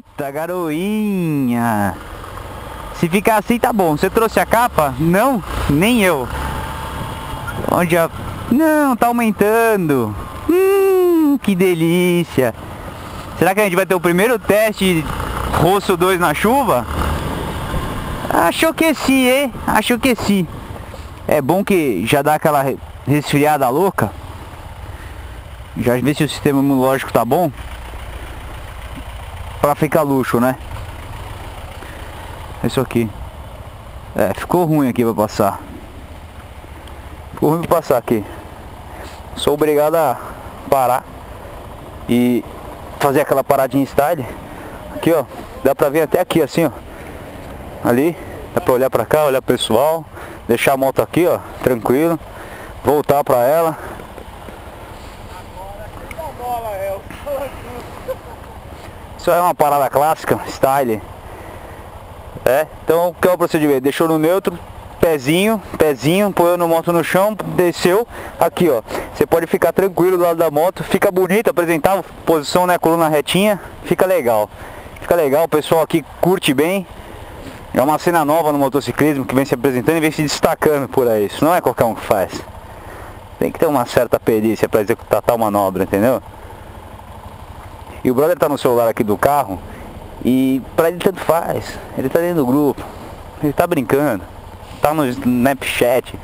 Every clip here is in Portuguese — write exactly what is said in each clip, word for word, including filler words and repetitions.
Puta, garoinha. Se ficar assim tá bom. Você trouxe a capa? Não, nem eu. Onde a... Não, tá aumentando. Hum, que delícia. Será que a gente vai ter o primeiro teste Rosso dois na chuva? Acho que sim, hein? Acho que sim. É bom que já dá aquela resfriada louca. Já vê se o sistema imunológico tá bom. Pra ficar luxo, né? Isso aqui. É, ficou ruim aqui pra passar. Ficou ruim pra passar aqui. Sou obrigado a parar e fazer aquela paradinha style. Aqui, ó. Dá pra ver até aqui, assim, ó. Ali. Dá pra olhar pra cá, olhar pro pessoal. Deixar a moto aqui, ó. Tranquilo. Voltar pra ela. Isso é uma parada clássica, style. É, então o que é o procedimento? Deixou no neutro, pezinho, pezinho, põe a moto no chão, desceu, aqui ó. Você pode ficar tranquilo do lado da moto, fica bonito, apresentar posição, né, coluna retinha, fica legal. Fica legal, o pessoal aqui curte bem. É uma cena nova no motociclismo que vem se apresentando e vem se destacando por aí. Isso não é qualquer um que faz. Tem que ter uma certa perícia para executar tal manobra, entendeu? E o brother tá no celular aqui do carro e pra ele tanto faz. Ele tá dentro do grupo, ele tá brincando, tá no Snapchat,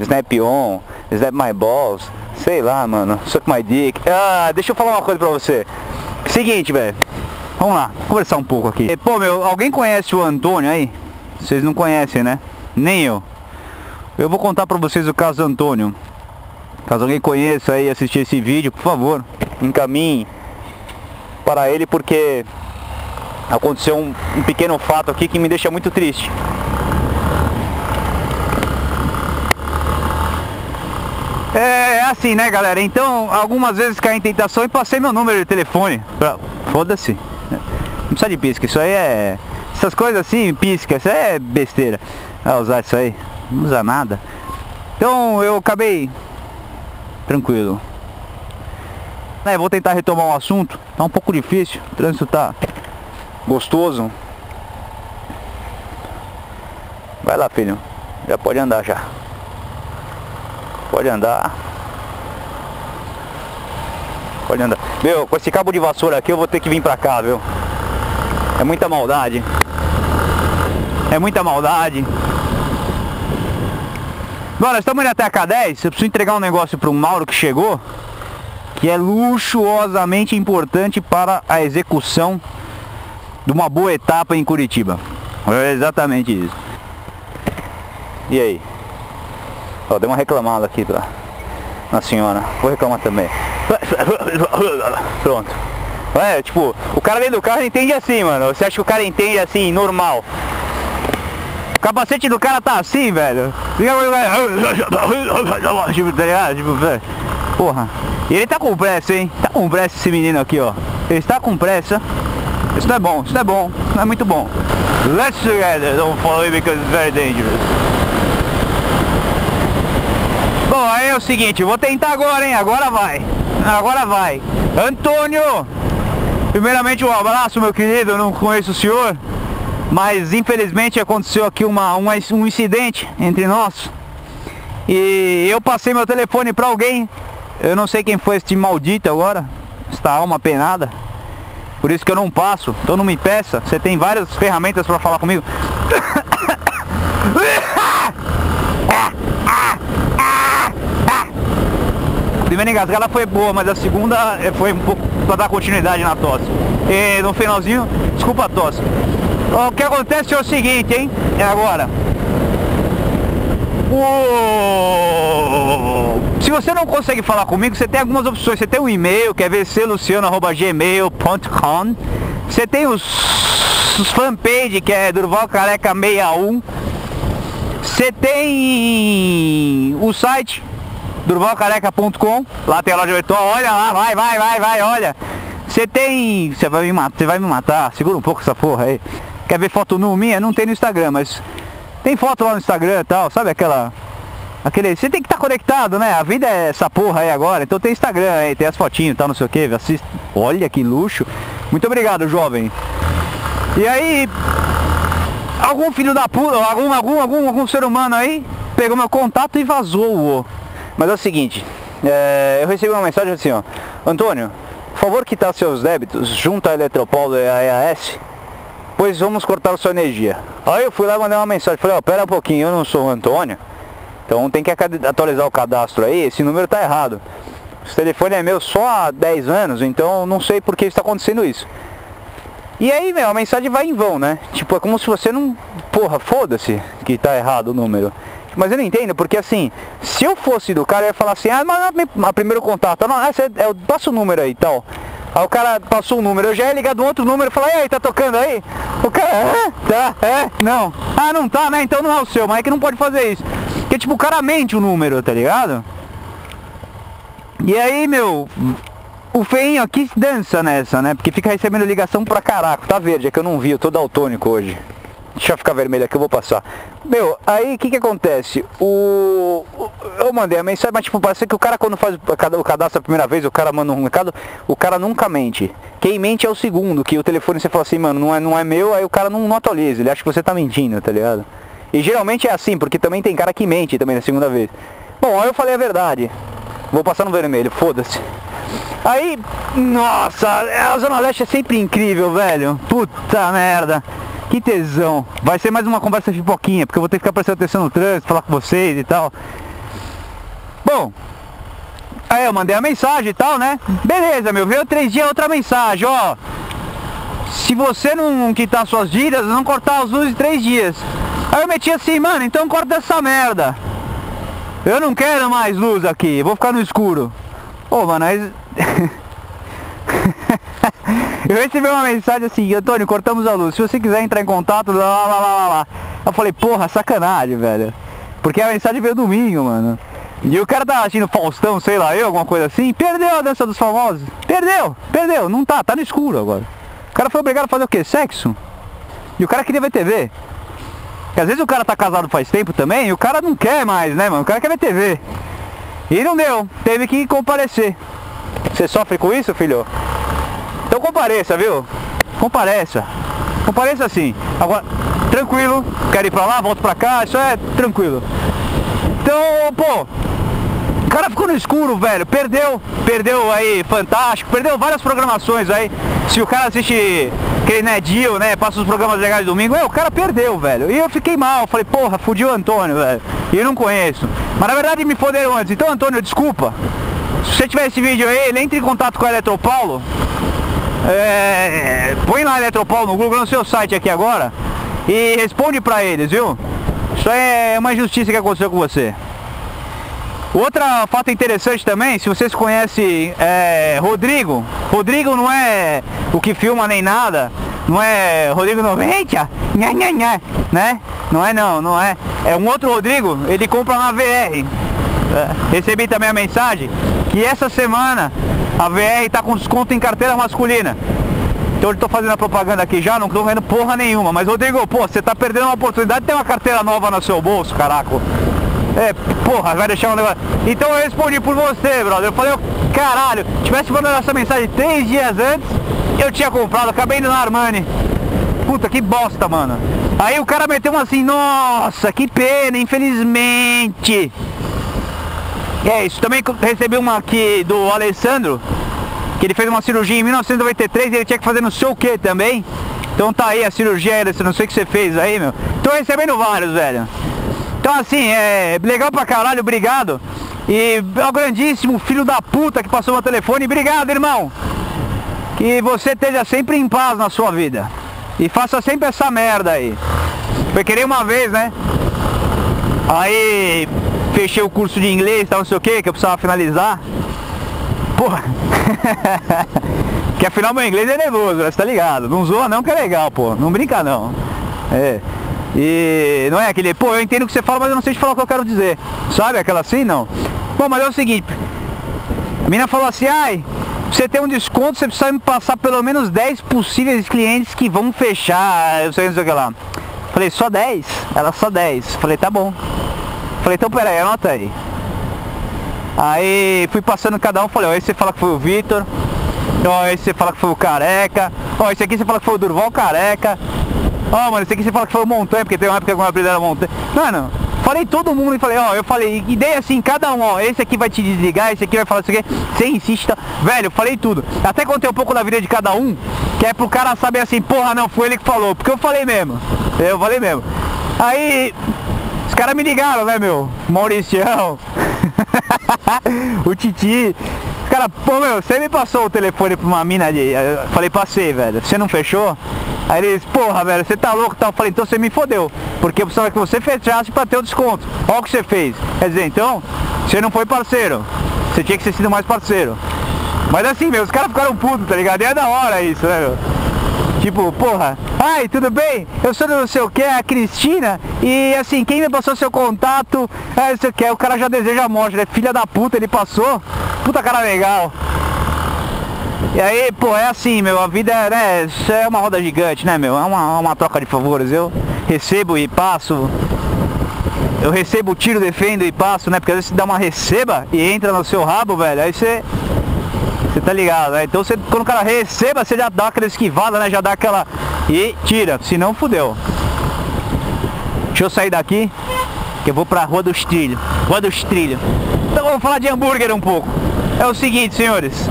Snap On, Snap My Balls, sei lá, mano, Suck My Dick. Ah, deixa eu falar uma coisa pra você. Seguinte, velho, vamos lá, conversar um pouco aqui. E, pô, meu, alguém conhece o Antônio aí? Vocês não conhecem, né? Nem eu. Eu vou contar pra vocês o caso do Antônio. Caso alguém conheça aí e assistir esse vídeo, por favor, encaminhe para ele, porque aconteceu um, um pequeno fato aqui que me deixa muito triste. É, é assim, né, galera? Então, algumas vezes caí em tentação e passei meu número de telefone pra... Foda-se. Não precisa de pisca, isso aí é... Essas coisas assim, pisca, isso aí é besteira. Ah, usar isso aí, não usa nada. Então, eu acabei... Tranquilo. É, vou tentar retomar o assunto. Tá um pouco difícil, o trânsito tá gostoso. Vai lá, filho. Já pode andar já. Pode andar. Pode andar. Meu, com esse cabo de vassoura aqui eu vou ter que vir pra cá, viu? É muita maldade. É muita maldade. Agora, estamos indo até a K dez. Eu preciso entregar um negócio pro Mauro que chegou, que é luxuosamente importante para a execução de uma boa etapa em Curitiba. É exatamente isso. E aí? Ó, dei uma reclamada aqui pra... na senhora. Vou reclamar também. Pronto. É, tipo, o cara dentro do carro entende assim, mano. Você acha que o cara entende assim, normal? O capacete do cara tá assim, velho. Tipo, tá ligado? Tipo, velho. Porra. E ele tá com pressa, hein? Tá com pressa esse menino aqui, ó. Ele está com pressa. Isso não é bom, isso não é bom, não é muito bom. Let's together, don't follow me because it's very dangerous. Bom, aí é o seguinte, vou tentar agora, hein? Agora vai. Agora vai. Antônio! Primeiramente um abraço, meu querido, eu não conheço o senhor, mas infelizmente aconteceu aqui uma, uma, um incidente entre nós. E eu passei meu telefone pra alguém. Eu não sei quem foi este maldito agora, esta alma penada. Por isso que eu não passo, então não me peça. Você tem várias ferramentas para falar comigo. A primeira engasgada foi boa, mas a segunda foi um pouco para dar continuidade na tosse. E no finalzinho, desculpa a tosse. O que acontece é o seguinte, hein? É agora. Uou! Se você não consegue falar comigo, você tem algumas opções. Você tem um e-mail, que é v c luciano arroba gmail ponto com. Você tem os, os fanpage, que é Durvalcareca sessenta e um. Você tem o site Durvalcareca ponto com. Lá tem a loja virtual, olha lá, vai, vai, vai, vai, olha. Você tem... Você vai me matar, você vai me matar, segura um pouco essa porra aí. Quer ver foto nu minha? Não tem no Instagram, mas... Tem foto lá no Instagram e tal, sabe aquela... Aquele... Você tem que estar tá conectado, né? A vida é essa porra aí agora, então tem Instagram aí, tem as fotinhas e tal, não sei o que, assista. Olha que luxo. Muito obrigado, jovem. E aí, algum filho da puta, algum, algum, algum, algum ser humano aí, pegou meu contato e vazou. Mas é o seguinte, é, eu recebi uma mensagem assim, ó: Antônio, por favor, quitar seus débitos junto à Eletropaulo e à E A S, pois vamos cortar sua energia. Aí eu fui lá e mandei uma mensagem, falei, ó, pera um pouquinho, eu não sou o Antônio, então tem que atualizar o cadastro aí, esse número tá errado. Esse telefone é meu só há dez anos, então não sei por que está acontecendo isso. E aí, meu, a mensagem vai em vão, né? Tipo, é como se você não... Porra, foda-se que tá errado o número. Mas eu não entendo, porque assim, se eu fosse do cara, eu ia falar assim, ah, mas a primeiro contato, não, essa é, é, passa o número aí e tal. Aí o cara passou o número, eu já ia ligar do outro número e falar, e aí, tá tocando aí? O cara, é, tá, é, não. Ah, não tá, né? Então não é o seu, mas é que não pode fazer isso. Porque tipo, o cara mente o número, tá ligado? E aí, meu, o feinho aqui dança nessa, né? Porque fica recebendo ligação pra caraca. Tá verde, é que eu não vi, eu tô daltônico hoje. Deixa eu ficar vermelho aqui, eu vou passar. Meu, aí o que que acontece? O... Eu mandei a mensagem, mas tipo, parece que o cara quando faz o cadastro a primeira vez, o cara manda um recado, o cara nunca mente. Quem mente é o segundo, que o telefone você fala assim, mano, não é, não é meu, aí o cara não, não atualiza, ele acha que você tá mentindo, tá ligado? E geralmente é assim, porque também tem cara que mente também na segunda vez. Bom, aí eu falei a verdade. Vou passar no vermelho, foda-se. Aí, nossa, a Zona Leste é sempre incrível, velho. Puta merda, que tesão. Vai ser mais uma conversa de pipoquinha, porque eu vou ter que ficar prestando atenção no trânsito, falar com vocês e tal. Bom, aí eu mandei a mensagem e tal, né? Beleza, meu, veio três dias outra mensagem, ó. Se você não quitar suas dívidas, não cortar as luzes em três dias. Aí eu meti assim, mano, então corta essa merda. Eu não quero mais luz aqui, vou ficar no escuro. Ô, oh, mano, aí... eu recebi uma mensagem assim, Antônio, cortamos a luz, se você quiser entrar em contato, lá, lá, lá, lá, lá. Eu falei, porra, sacanagem, velho. Porque a mensagem veio domingo, mano. E o cara tá agindo Faustão, sei lá, eu, alguma coisa assim. Perdeu a dança dos famosos. Perdeu, perdeu, não tá, tá no escuro agora. O cara foi obrigado a fazer o quê? Sexo? E o cara queria ver T V. Porque às vezes o cara tá casado faz tempo também e o cara não quer mais, né, mano? O cara quer ver T V. E não deu, teve que comparecer. Você sofre com isso, filho? Então compareça, viu? Compareça. Compareça sim. Agora, tranquilo, quero ir pra lá, volto pra cá, isso é tranquilo. Então, pô, o cara ficou no escuro, velho. Perdeu, perdeu aí, fantástico, perdeu várias programações aí. Se o cara assiste... Que não é deal, né? Passa os programas legais de domingo. É, o cara perdeu, velho. E eu fiquei mal. Falei, porra, fudi o Antônio, velho. E eu não conheço. Mas na verdade me foderam antes. Então, Antônio, desculpa. Se você tiver esse vídeo aí, entre em contato com a Eletropaulo. É... Põe lá a Eletropaulo no Google, no seu site aqui agora. E responde pra eles, viu? Isso aí é uma injustiça que aconteceu com você. Outro fato interessante também, se vocês conhecem é, Rodrigo, Rodrigo não é o que filma nem nada, não é Rodrigo noventa, nha, nha, nha, né? Não é não, não é. É um outro Rodrigo, ele compra uma V R. É, recebi também a mensagem que essa semana a V R tá com desconto em carteira masculina. Então eu tô fazendo a propaganda aqui já, não tô vendo porra nenhuma. Mas Rodrigo, pô, você tá perdendo uma oportunidade de ter uma carteira nova no seu bolso, caraca. É, porra, vai deixar um negócio. Então eu respondi por você, brother. Eu falei, oh, caralho, tivesse mandado essa mensagem três dias antes, eu tinha comprado, acabei indo na Armani. Puta, que bosta, mano. Aí o cara meteu um assim, nossa, que pena, infelizmente. É isso, também recebi uma aqui do Alessandro, que ele fez uma cirurgia em mil novecentos e noventa e três e ele tinha que fazer não sei o que também. Então tá aí a cirurgia, Alessandro, não sei o que você fez aí, meu. Tô recebendo vários, velho. Então assim, é legal pra caralho, obrigado. E ao grandíssimo filho da puta que passou meu telefone, obrigado, irmão. Que você esteja sempre em paz na sua vida. E faça sempre essa merda aí. Eu queria uma vez, né? Aí fechei o curso de inglês, tal, não sei o que, que eu precisava finalizar. Porra. Que afinal meu inglês é nervoso, você tá ligado? Não zoa não que é legal, pô. Não brinca não. É. E não é aquele, pô, eu entendo o que você fala, mas eu não sei te falar o que eu quero dizer. Sabe, aquela assim, não. Bom, mas é o seguinte. A menina falou assim, ai, você tem um desconto, você precisa me passar pelo menos dez possíveis clientes que vão fechar, eu sei, não sei o que lá. Falei, só dez? Ela, só dez. Falei, tá bom. Falei, então peraí, anota aí. Aí fui passando cada um, falei, ó, esse você fala que foi o Vitor, ó, esse você fala que foi o Careca. Ó, esse aqui você fala que foi o Durvalcareca. Ó, mano, esse aqui você fala que foi o Montanha, porque tem uma época que eu aprendi era Montanha. Mano, falei todo mundo e falei, ó, eu falei, e dei assim, cada um, ó, esse aqui vai te desligar, esse aqui vai falar isso aqui, você insista, velho, falei tudo. Até contei um pouco da vida de cada um, que é pro cara saber assim, porra, não, foi ele que falou, porque eu falei mesmo, eu falei mesmo. Aí, os caras me ligaram, né, meu, Mauricião, o Titi. Cara, pô, meu, você me passou o telefone pra uma mina ali. Eu falei, passei, velho. Você não fechou? Aí eles, porra, velho, você tá louco, tal. Eu falei, então você me fodeu. Porque eu precisava que você fechasse pra ter o desconto. Olha o que você fez. Quer dizer, então, você não foi parceiro. Você tinha que ter sido mais parceiro. Mas assim, meu, os caras ficaram putos, tá ligado? E é da hora isso, né, meu? Tipo, porra, ai, tudo bem? Eu sou do não sei o que, a Cristina, e assim, quem me passou seu contato, é, não sei o que, o cara já deseja a morte, né? Filha da puta, ele passou, puta cara legal. E aí, pô, é assim, meu, a vida, né, isso é uma roda gigante, né, meu, é uma, uma troca de favores, eu recebo e passo, eu recebo, tiro, defendo e passo, né, porque às vezes você dá uma receba e entra no seu rabo, velho, aí você... Você tá ligado, né? Então você, quando o cara receba, você já dá aquela esquivada, né? Já dá aquela... E tira, senão fudeu. Deixa eu sair daqui, que eu vou pra Rua dos Trilhos. Rua dos Trilhos. Então vamos falar de hambúrguer um pouco. É o seguinte, senhores.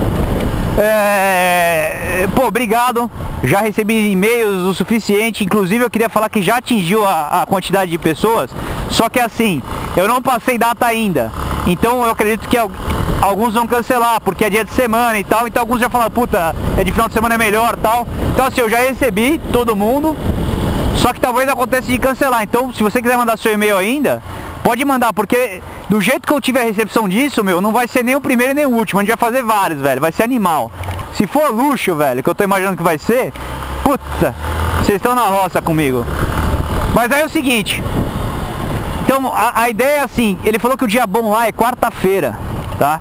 É... Pô, obrigado. Já recebi e-mails o suficiente. Inclusive eu queria falar que já atingiu a, a quantidade de pessoas. Só que assim, eu não passei data ainda. Então eu acredito que... alguns vão cancelar, porque é dia de semana e tal, então alguns já falam, puta, é de final de semana é melhor e tal. Então assim, eu já recebi todo mundo, só que talvez aconteça de cancelar. Então se você quiser mandar seu e-mail ainda, pode mandar, porque do jeito que eu tiver a recepção disso, meu, não vai ser nem o primeiro nem o último. A gente vai fazer vários, velho, vai ser animal. Se for luxo, velho, que eu tô imaginando que vai ser, puta, vocês estão na roça comigo. Mas aí é o seguinte, então a, a ideia é assim, ele falou que o dia bom lá é quarta-feira, tá?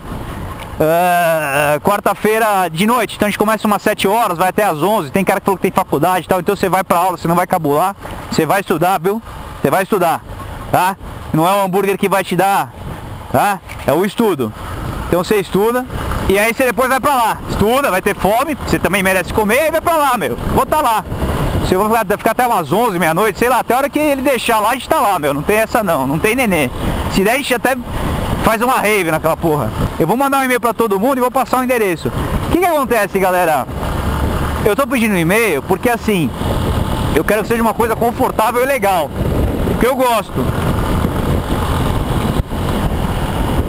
Uh, quarta-feira de noite, então a gente começa umas sete horas, vai até as onze, tem cara que falou que tem faculdade e tal, então você vai pra aula, você não vai cabular, você vai estudar, viu? Você vai estudar, tá? Não é o hambúrguer que vai te dar, tá? É o estudo. Então você estuda, e aí você depois vai pra lá, estuda, vai ter fome, você também merece comer, e vai pra lá, meu, vou tá lá. Você vai ficar até umas onze, meia-noite, sei lá, até a hora que ele deixar lá, a gente tá lá, meu, não tem essa não, não tem nenê. Se der a gente até... faz uma rave naquela porra. Eu vou mandar um e-mail pra todo mundo e vou passar o endereço. O que que acontece, galera? Eu tô pedindo um e-mail porque assim, eu quero que seja uma coisa confortável e legal, porque eu gosto.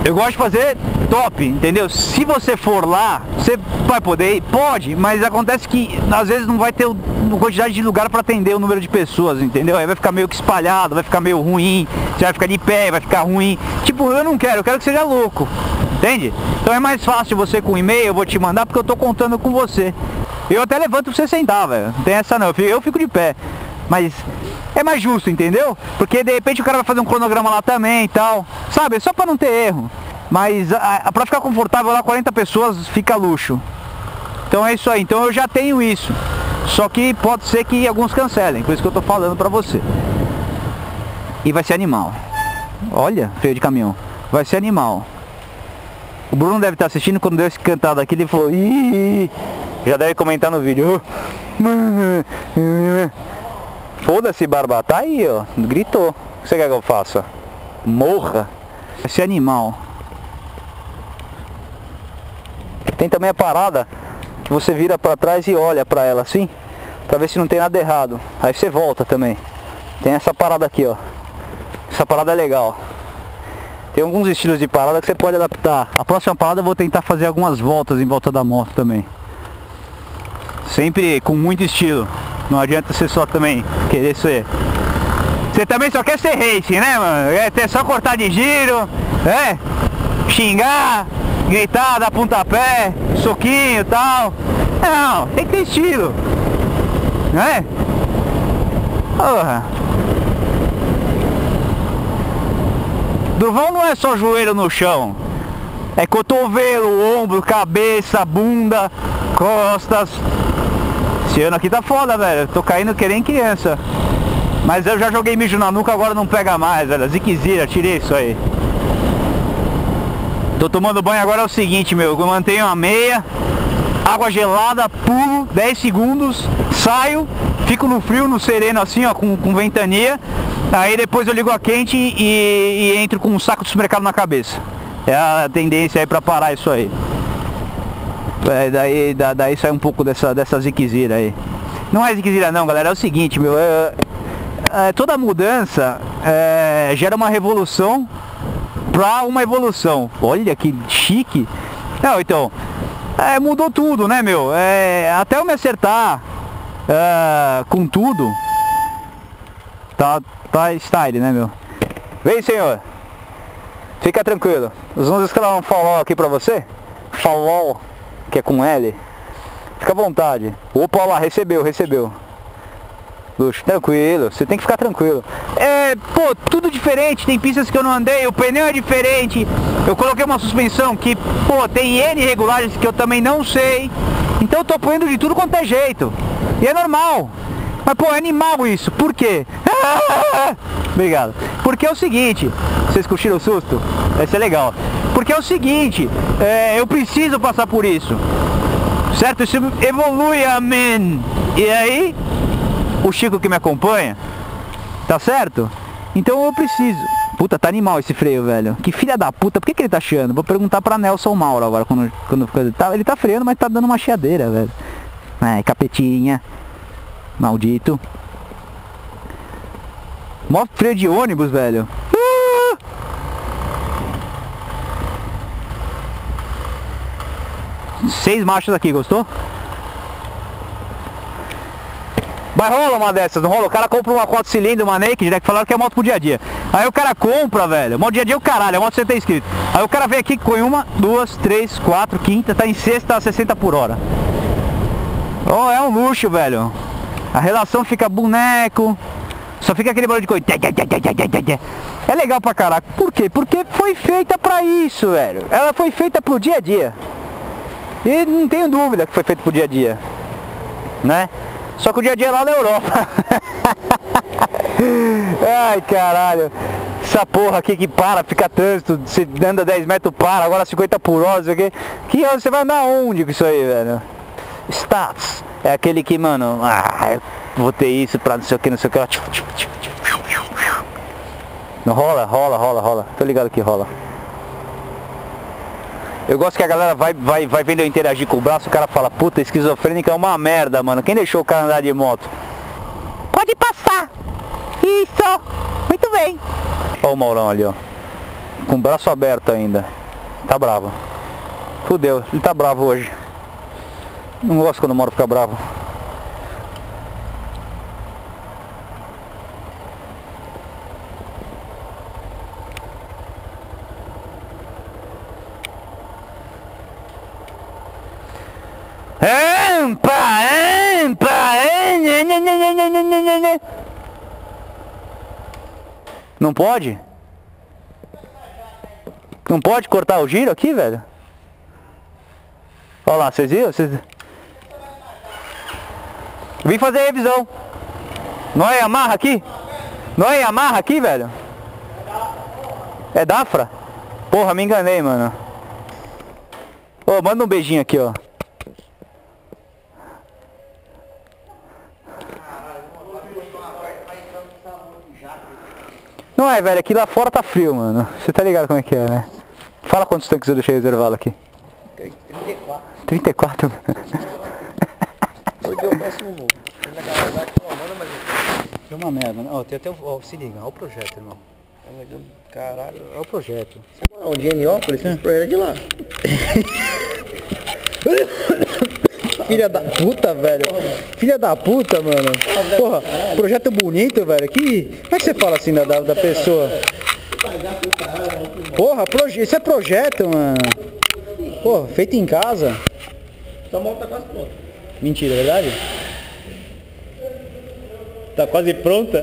Eu gosto de fazer top, entendeu? Se você for lá, você vai poder ir? Pode, mas acontece que às vezes não vai ter uma quantidade de lugar pra atender o número de pessoas, entendeu? Aí vai ficar meio que espalhado, vai ficar meio ruim, você vai ficar de pé, vai ficar ruim. Tipo, eu não quero, eu quero que seja louco, entende? Então é mais fácil você com e-mail, eu vou te mandar porque eu tô contando com você. Eu até levanto pra você sentar, velho, não tem essa não, eu fico, eu fico de pé. Mas é mais justo, entendeu? Porque de repente o cara vai fazer um cronograma lá também e tal, sabe? Só pra não ter erro. Mas a, a, pra ficar confortável lá, quarenta pessoas fica luxo. Então é isso aí, então eu já tenho isso. Só que pode ser que alguns cancelem, por isso que eu tô falando pra você. E vai ser animal. Olha, feio de caminhão. Vai ser animal. O Bruno deve estar assistindo, quando deu esse cantado aqui, ele falou... Ih! Já deve comentar no vídeo. Foda-se, Barba, tá aí, ó, gritou. O que você quer que eu faça? Morra. Esse animal. Tem também a parada que você vira pra trás e olha pra ela assim, pra ver se não tem nada errado. Aí você volta também. Tem essa parada aqui, ó. Essa parada é legal. Tem alguns estilos de parada que você pode adaptar. A próxima parada eu vou tentar fazer algumas voltas em volta da moto também. Sempre com muito estilo. Não adianta você só também querer ser. Você também só quer ser racing, né, mano? É só cortar de giro, é? Xingar, gritar, dar pontapé, soquinho e tal. Não, tem que ter estilo, né? Porra. Durvão não é só joelho no chão. É cotovelo, ombro, cabeça, bunda, costas. Esse ano aqui tá foda, velho, tô caindo que nem criança. Mas eu já joguei mijo na nuca, agora não pega mais, velho. Ziquezira, tirei isso aí. Tô tomando banho agora, é o seguinte, meu, eu mantenho a meia. água gelada, pulo, dez segundos, saio, fico no frio, no sereno assim, ó, com, com ventania. Aí depois eu ligo a quente e, e entro com um saco de supermercado na cabeça. É a tendência aí pra parar isso aí. É, daí, da, daí sai um pouco dessa, dessa ziquezira aí. Não é ziquezira não, galera, é o seguinte, meu, é, é, toda mudança é, gera uma revolução pra uma evolução. Olha que chique. Não, então, é, mudou tudo, né, meu? É, até eu me acertar é, com tudo, tá, tá style, né, meu? Vem, senhor. Fica tranquilo. Os vamos escalar um falol aqui pra você. Falol, que é com L. Fica à vontade. Opa, lá, recebeu, recebeu. Luxo, tranquilo. Você tem que ficar tranquilo. É, pô, tudo diferente. Tem pistas que eu não andei. O pneu é diferente. Eu coloquei uma suspensão que, pô, tem N regulagens que eu também não sei. Então eu tô apoiando de tudo quanto é jeito. E é normal. Mas, pô, é animal isso. Por quê? Obrigado. Porque é o seguinte... Vocês curtiram o susto? Vai ser legal. Porque é o seguinte... É, eu preciso passar por isso. Certo? Isso evolui, amém. E aí... O Chico que me acompanha... Tá certo? Então eu preciso... Puta, tá animal esse freio, velho. Que filha da puta. Por que, que ele tá chiando? Vou perguntar pra Nelson Mauro agora. Quando, quando ele, tá, ele tá freando, mas tá dando uma chiadeira, velho. É, capetinha... Maldito. Mó freio de ônibus, velho. Ah! Seis marchas aqui, gostou? Mas rola uma dessas, não rola? O cara compra uma quatro cilindros, uma naked, né? Que falaram que é moto pro dia a dia. Aí o cara compra, velho. Moto dia a dia é o caralho, é moto você tem inscrito. Aí o cara vem aqui com uma, duas, três, quatro, quinta, tá em sexta a sessenta por hora. Oh, é um luxo, velho. A relação fica boneco. Só fica aquele barulho de coisa. É legal pra caraca. Por quê? Porque foi feita pra isso, velho. Ela foi feita pro dia a dia. E não tenho dúvida que foi feita pro dia a dia, né? Só que o dia a dia é lá na Europa. Ai, caralho. Essa porra aqui que para, fica trânsito. Você anda dez metros, para. Agora cinquenta por hora, não sei o quê. Que você vai andar onde com isso aí, velho? Status. É aquele que, mano, ah, eu vou ter isso pra não sei o que, não sei o que. Não rola, rola, rola, rola. Tô ligado que rola. Eu gosto que a galera vai, vai, vai vendo eu interagir com o braço, o cara fala, puta, esquizofrênica é uma merda, mano. Quem deixou o cara andar de moto? Pode passar. Isso. Muito bem. Ó o Maurão ali, ó. Com o braço aberto ainda. Tá bravo. Fudeu, ele tá bravo hoje. Não gosto quando o Mauro fica bravo. Ampa, ampa, não pode? Não pode cortar o giro aqui, velho? Olha lá, vocês viram? Vocês... Vim fazer a revisão. Não é Yamaha aqui? Não é Yamaha aqui, velho? É Dafra? Porra, me enganei, mano. Ô, manda um beijinho aqui, ó. Não é, velho, aqui lá fora tá frio, mano. Você tá ligado como é que é, né? Fala quantos tanques eu deixei reservado aqui. trinta e quatro. trinta e quatro? Foi o péssimo novo. Ele vai gravar aqui, manda mais um. Foi uma merda, né? Ó, tem até o... Ó, se liga, ó o projeto, irmão. Caralho, ó o projeto. Ó, o Geniópolis, esse projeto é de lá. Filha da puta, velho. Filha da puta, mano. Porra, projeto bonito, velho. Que... Como é que você fala assim da, da pessoa? Porra, proje... isso é projeto, mano. Porra, feito em casa. Sua mão tá quase pronta. Mentira, é verdade? Tá quase pronta?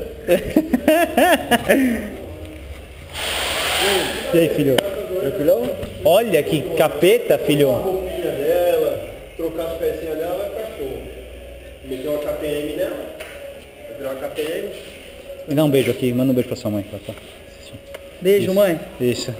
E aí, filho? Meu filhão? Olha que capeta, filho. Trocar as pecinhas dela, vai ficar show. Meter uma K T M nela, vai virar uma K T M. Me dá um beijo aqui, manda um beijo pra sua mãe. Pra cá. Beijo, isso. Mãe. Isso.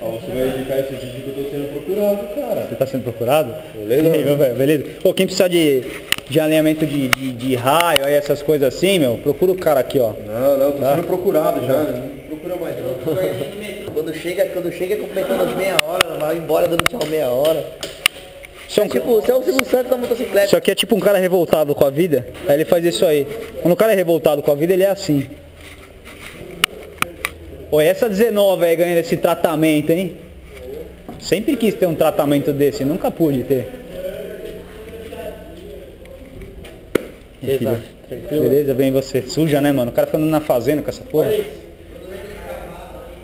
Ah, você vai indicar esse vídeo que eu tô sendo procurado, cara. Você tá sendo procurado? Beleza. Sim, beleza. Pô, quem precisar de, de alinhamento de, de, de raio, aí essas coisas assim, meu, procura o cara aqui, ó. Não, não, tô tá? sendo procurado já, né? Não procura mais não. Quando chega, quando chega é completando as meia hora, vai embora dando tchau meia hora. Isso é, um... é tipo, você é o circunstante da motocicleta. Isso aqui é tipo um cara revoltado com a vida, aí ele faz isso aí. Quando o cara é revoltado com a vida, ele é assim. Pô, essa dezenove aí ganhando esse tratamento, hein? Sempre quis ter um tratamento desse, nunca pude ter. Exato. Beleza, vem você. Suja, né, mano? O cara fica andando na fazenda com essa porra.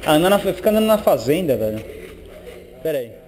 Ah, andando na... fica andando na fazenda, velho. Pera aí.